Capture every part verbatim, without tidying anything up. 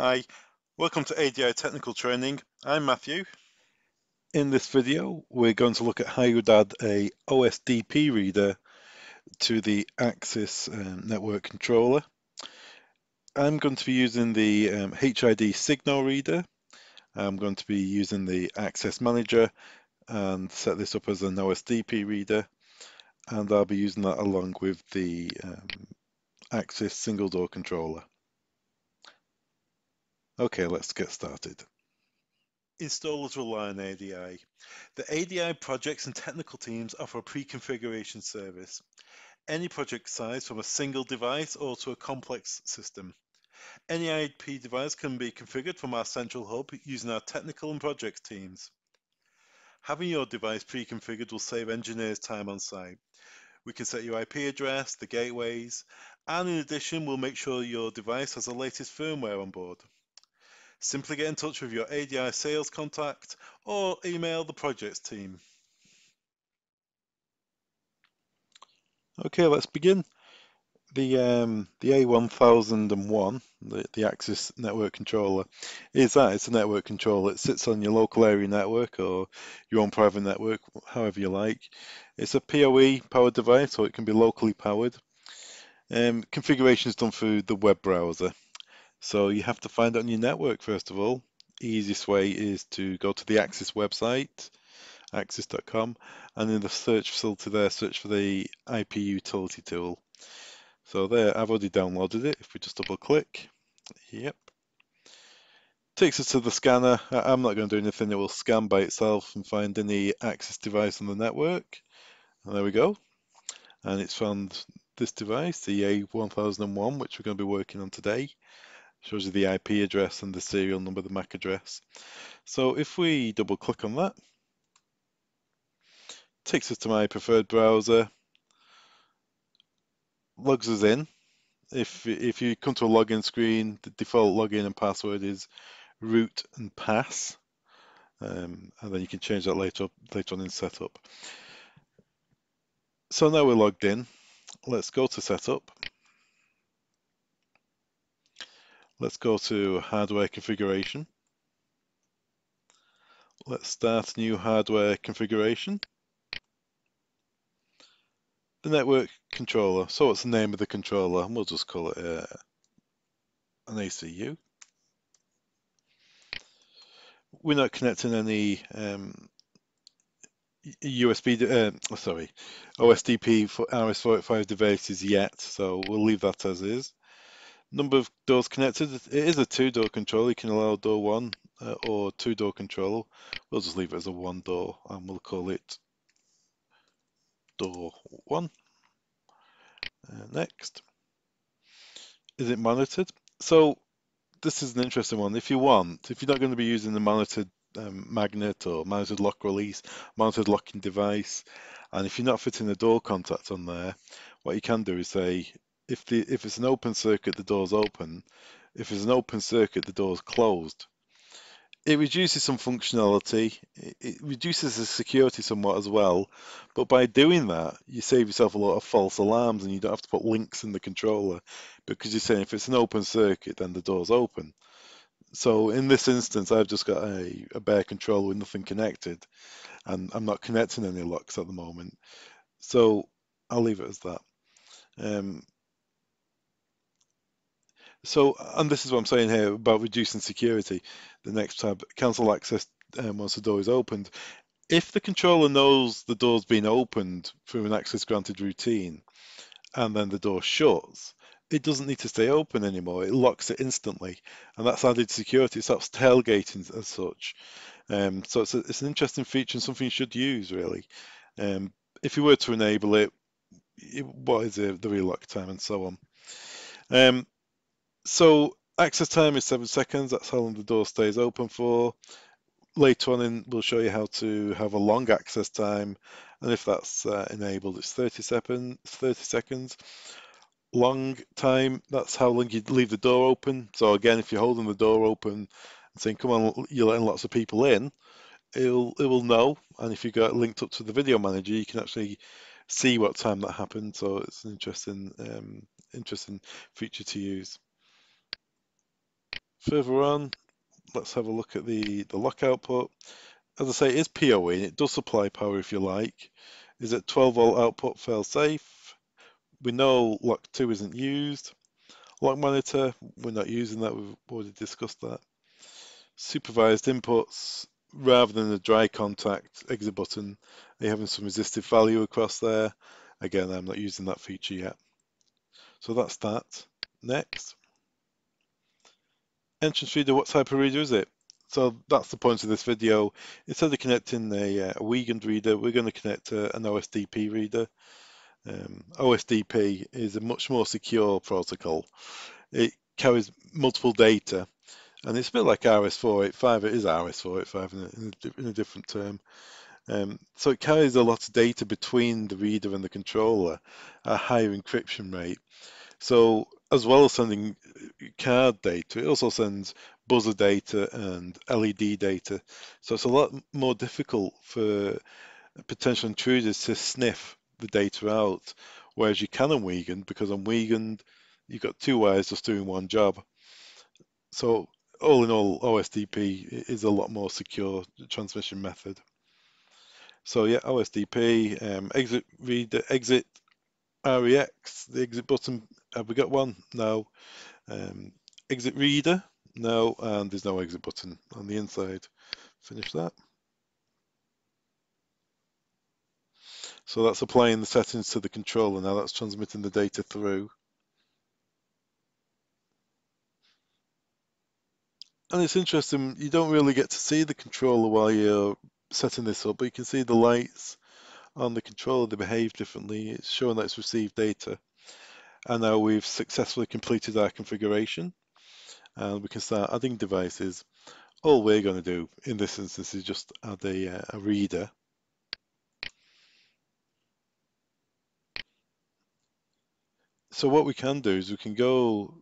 Hi, welcome to A D I Technical Training. I'm Matthew. In this video, we're going to look at how you would add a O S D P reader to the Axis um, network controller. I'm going to be using the um, H I D Signo reader. I'm going to be using the Access Manager and set this up as an O S D P reader. And I'll be using that along with the um, Axis single door controller. Okay, let's get started. Installers rely on A D I. The A D I projects and technical teams offer a pre-configuration service. Any project size from a single device or to a complex system. Any I P device can be configured from our central hub using our technical and projects teams. Having your device pre-configured will save engineers time on site. We can set your I P address, the gateways, and in addition, we'll make sure your device has the latest firmware on board. Simply get in touch with your A D I sales contact or email the projects team. Okay, let's begin. The, um, the A one thousand one, the, the Axis network controller, is that. It's a network controller. It sits on your local area network or your own private network, however you like. It's a P O E powered device, so it can be locally powered. Um, configuration is done through the web browser. So you have to find it on your network first of all. Easiest way is to go to the Axis website, axis dot com, and in the search facility there, search for the I P utility tool. So there, I've already downloaded it. If we just double click, yep. Takes us to the scanner. I'm not going to do anything. It will scan by itself and find any Axis device on the network. And there we go. And it's found this device, the A one thousand one, which we're going to be working on today. Shows you the I P address and the serial number, the M A C address. So if we double click on that, takes us to my preferred browser, logs us in. If, if you come to a login screen, the default login and password is root and pass. Um, and then you can change that later, later on in setup. So now we're logged in. Let's go to setup. Let's go to hardware configuration. Let's start new hardware configuration. The network controller. So what's the name of the controller? And we'll just call it uh, an A C U. We're not connecting any um, U S B, uh, sorry, O S D P for R S four eighty-five devices yet. So we'll leave that as is. Number of doors connected. It is a two-door controller. You can allow door one uh, or two-door controller. We'll just leave it as a one door and we'll call it door one. Uh, next. Is it monitored? So this is an interesting one. If you want, if you're not going to be using the monitored um, magnet or monitored lock release, monitored locking device, and if you're not fitting the door contact on there, what you can do is say, If, the, if it's an open circuit, the door's open. If it's an open circuit, the door's closed. It reduces some functionality. It, it reduces the security somewhat as well. But by doing that, you save yourself a lot of false alarms and you don't have to put links in the controller because you're saying if it's an open circuit, then the door's open. So in this instance, I've just got a, a bare controller with nothing connected and I'm not connecting any locks at the moment. So I'll leave it as that. Um, So, and this is what I'm saying here about reducing security. The next tab, cancel access um, once the door is opened. If the controller knows the door's been opened through an access granted routine, and then the door shuts, it doesn't need to stay open anymore. It locks it instantly, and that's added security. It stops tailgating as such. Um, so it's, a, it's an interesting feature and something you should use, really. Um, if you were to enable it, it what is the, the relock time and so on. Um, So access time is seven seconds. That's how long the door stays open for. Later on, in, we'll show you how to have a long access time, and if that's uh, enabled, it's thirty seconds. Long time. That's how long you leave the door open. So again, if you're holding the door open and saying, "Come on, you're letting lots of people in," it'll it will know. And if you got linked up to the video manager, you can actually see what time that happened. So it's an interesting um, interesting feature to use. Further on, let's have a look at the, the lock output. As I say, it is P O E, and it does supply power if you like. Is at twelve volt output, fail safe. We know lock two isn't used. Lock monitor, we're not using that, we've already discussed that. Supervised inputs, rather than the dry contact exit button, they're having some resistive value across there. Again, I'm not using that feature yet. So that's that. Next. Entrance reader, what type of reader is it? So that's the point of this video. Instead of connecting a, a Wiegand reader, we're going to connect a, an O S D P reader. Um, O S D P is a much more secure protocol. It carries multiple data, and it's a bit like R S four eighty-five. It is R S four eighty-five in a, in a different term. Um, so it carries a lot of data between the reader and the controller at a higher encryption rate. So as well as sending card data, it also sends buzzer data and L E D data. So it's a lot more difficult for potential intruders to sniff the data out, whereas you can on Wiegand, because on Wiegand, you've got two wires just doing one job. So all in all, O S D P is a lot more secure transmission method. So yeah, O S D P, um, exit reader, exit R E X, the exit button, have we got one? No. Um, exit reader? No, and there's no exit button on the inside. Finish that. So that's applying the settings to the controller now, that's transmitting the data through. And it's interesting, you don't really get to see the controller while you're setting this up, but you can see the lights on the controller, they behave differently. It's showing that it's received data. And now we've successfully completed our configuration, and we can start adding devices. All we're going to do in this instance is just add a, a reader. So what we can do is we can go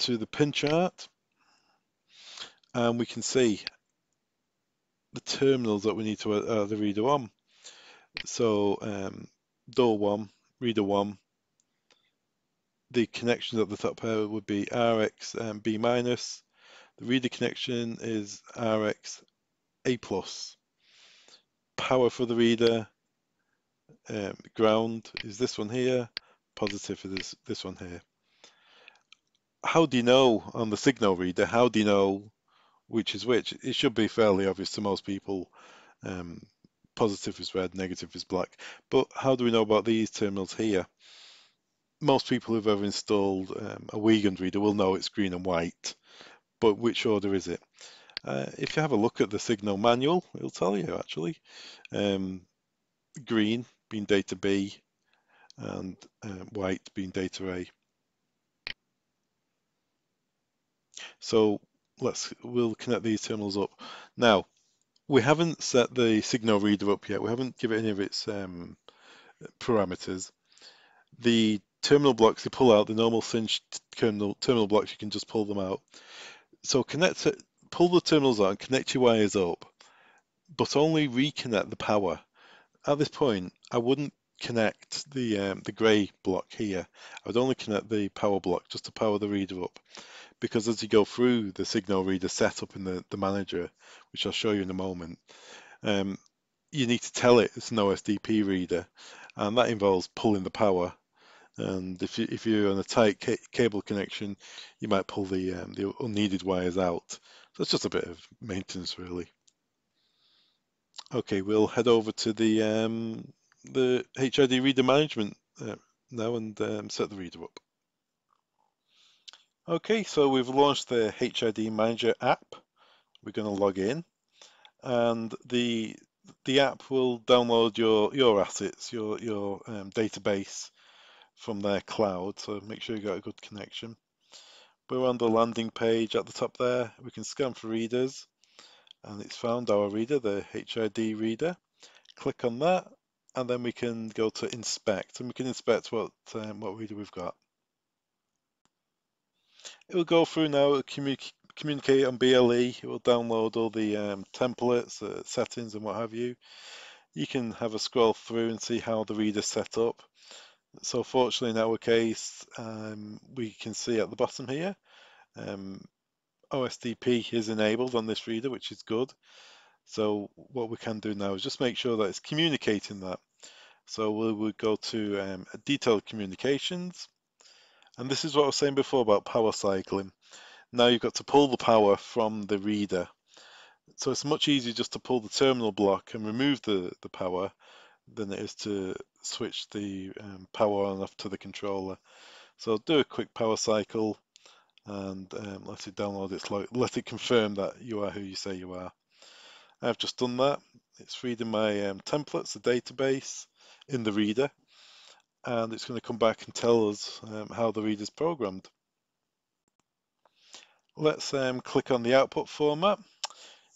to the pin chart, and we can see the terminals that we need to add uh, the reader on. So um, door one, reader one, the connections at the top here would be R X and B minus. The reader connection is R X A plus. Power for the reader, um, ground is this one here, positive for this, this one here. How do you know on the signal reader, how do you know which is which? It should be fairly obvious to most people. Um, positive is red, negative is black. But how do we know about these terminals here? Most people who've ever installed um, a Wiegand reader will know it's green and white, but which order is it? Uh, if you have a look at the signal manual, it'll tell you actually. Um, green being data B, and uh, white being data A. So let's we'll connect these terminals up. Now, we haven't set the signal reader up yet. We haven't given it any of its um, parameters. The terminal blocks, they pull out the normal singed terminal, terminal blocks. You can just pull them out. So connect it, pull the terminals out and connect your wires up, but only reconnect the power. At this point, I wouldn't connect the um, the grey block here. I would only connect the power block just to power the reader up, because as you go through the signal reader setup in the, the manager, which I'll show you in a moment, um, you need to tell it it's an O S D P reader, and that involves pulling the power. And if, you, if you're on a tight ca cable connection, you might pull the, um, the unneeded wires out. So it's just a bit of maintenance, really. Okay, we'll head over to the, um, the H I D reader management uh, now and um, set the reader up. Okay, so we've launched the H I D Manager app. We're going to log in, and the the app will download your your assets, your your um, database from their cloud. So make sure you got a good connection. We're on the landing page at the top there. We can scan for readers, and it's found our reader, the H I D reader. Click on that, and then we can go to inspect, and we can inspect what um, what reader we've got. It will go through now. It'll communicate. Communicate on B L E, it will download all the um, templates, uh, settings and what have you. You can have a scroll through and see how the reader's set up. So fortunately in our case, um, we can see at the bottom here, um, O S D P is enabled on this reader, which is good. So what we can do now is just make sure that it's communicating that. So we'll, we'll go to um, detailed communications. And this is what I was saying before about power cycling. Now you've got to pull the power from the reader. So it's much easier just to pull the terminal block and remove the, the power than it is to switch the um, power on and off to the controller. So I'll do a quick power cycle and um, let it download its load, let it confirm that you are who you say you are. I've just done that. It's reading my um, templates, the database in the reader, and it's going to come back and tell us um, how the reader's programmed. Let's um, click on the output format.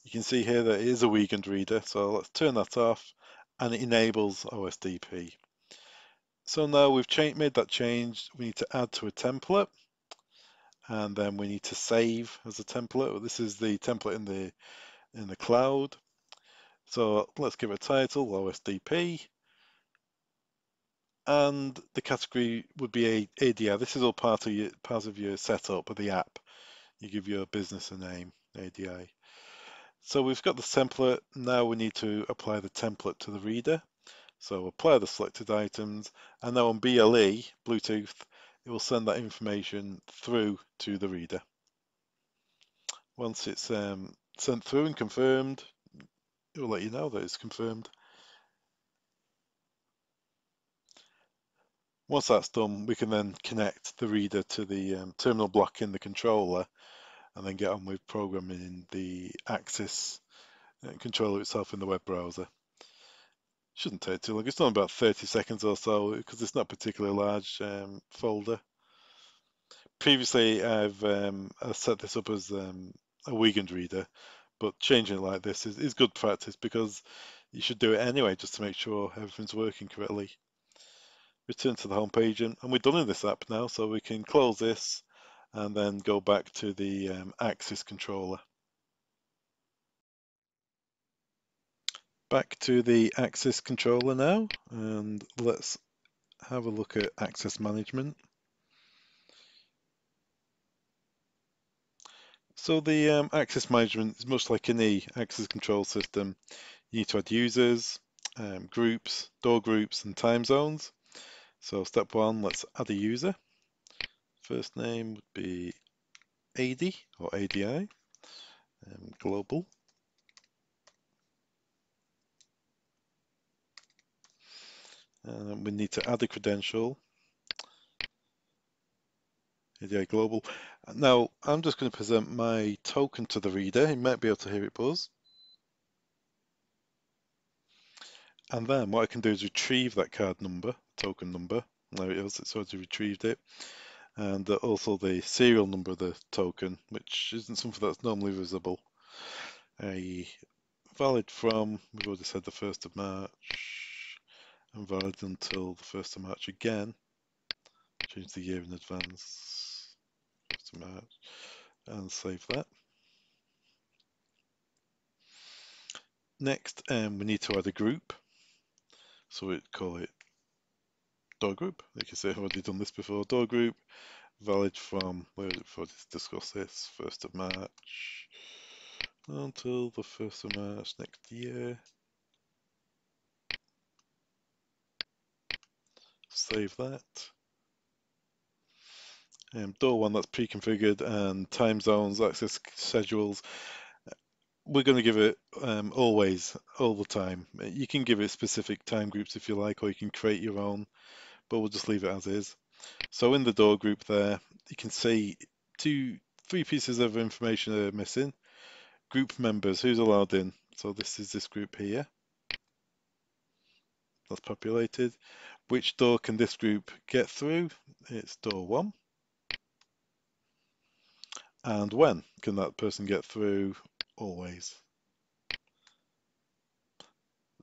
You can see here that it is a Wiegand reader, so let's turn that off, and it enables O S D P. So now we've cha- made that change, we need to add to a template, and then we need to save as a template. This is the template in the in the cloud. So let's give it a title, O S D P. And the category would be A D I. This is all part of your, part of your setup of the app. You give your business a name, A D I. So we've got the template. Now we need to apply the template to the reader. So apply the selected items. And now on B L E, Bluetooth, it will send that information through to the reader. Once it's um, sent through and confirmed, it will let you know that it's confirmed. Once that's done, we can then connect the reader to the um, terminal block in the controller and then get on with programming the Axis controller itself in the web browser. Shouldn't take too long. It's not about thirty seconds or so because it's not a particularly large um, folder. Previously, I've um, I set this up as um, a Wiegand reader, but changing it like this is, is good practice because you should do it anyway just to make sure everything's working correctly. Return to the home page, and, and we're done in this app now, so we can close this and then go back to the um, Axis controller. Back to the Axis controller now, and let's have a look at Access Management. So the um, Access Management is much like any access control system. You need to add users, um, groups, door groups, and time zones. So step one, let's add a user. First name would be A D or A D I, um, global. And we need to add a credential, A D I global. Now I'm just going to present my token to the reader. You might be able to hear it buzz. And then what I can do is retrieve that card number, token number. There it is, it's already retrieved it. And also the serial number of the token, which isn't something that's normally visible. A valid from, we've already said the first of March, and valid until the first of March again. Change the year in advance, first of March, and save that. Next, um, we need to add a group. So we call it door group. Like I say, I've already done this before. Door group, valid from, where did we discuss this? first of March until the first of March next year. Save that. Um, door one, that's pre-configured, and time zones, access schedules. We're going to give it um, always, all the time. You can give it specific time groups if you like, or you can create your own, but we'll just leave it as is. So in the door group there, you can see two, three pieces of information are missing. Group members, who's allowed in? So this is this group here. That's populated. Which door can this group get through? It's door one. And when can that person get through? Always.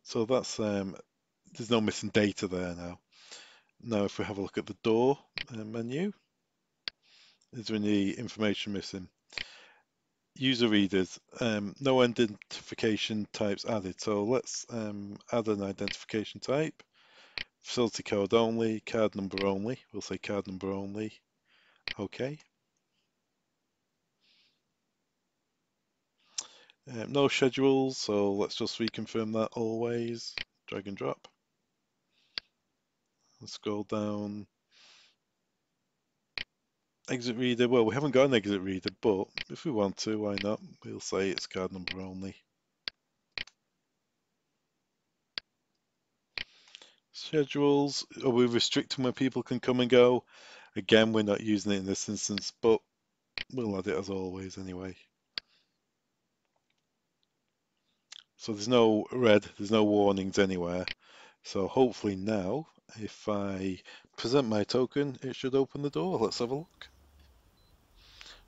So that's um, there's no missing data there now. Now if we have a look at the door uh, menu, is there any information missing? User readers, um, no identification types added. So let's um, add an identification type. Facility code only, card number only. We'll say card number only. Okay. Um, no schedules, so let's just reconfirm that always. Drag and drop. Let's scroll down. Exit reader. Well, we haven't got an exit reader, but if we want to, why not? We'll say it's card number only. Schedules. Are we restricting when people can come and go? Again, we're not using it in this instance, but we'll add it as always anyway. So there's no red, there's no warnings anywhere. So hopefully now, if I present my token, it should open the door. Let's have a look.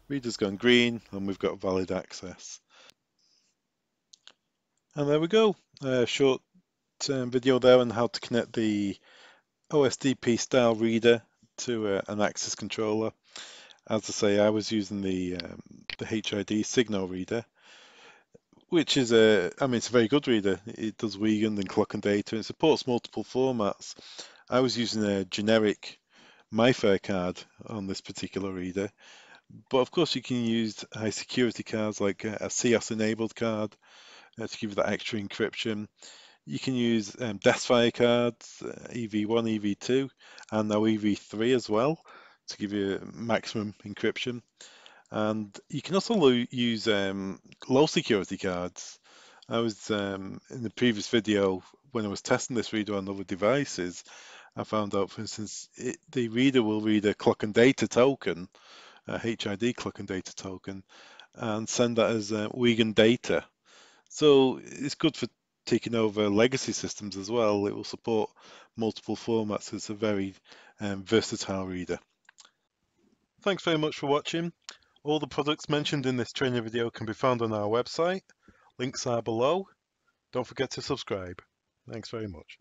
Reader's gone green and we've got valid access. And there we go. A short um, video there on how to connect the O S D P style reader to uh, an Axis controller. As I say, I was using the, um, the H I D Signo reader, which is a, I mean, it's a very good reader. It does Wiegand and clock and data and supports multiple formats. I was using a generic MIFARE card on this particular reader, but of course you can use high security cards like a C I S enabled card uh, to give you that extra encryption. You can use um, DESFire cards, uh, E V one, E V two, and now E V three as well to give you maximum encryption. And you can also use um, low security cards. I was um, in the previous video when I was testing this reader on other devices, I found out, for instance, it, the reader will read a clock and data token, a H I D clock and data token, and send that as uh, Wiegand data. So it's good for taking over legacy systems as well. It will support multiple formats. It's a very um, versatile reader. Thanks very much for watching. All the products mentioned in this training video can be found on our website. Links are below. Don't forget to subscribe. Thanks very much.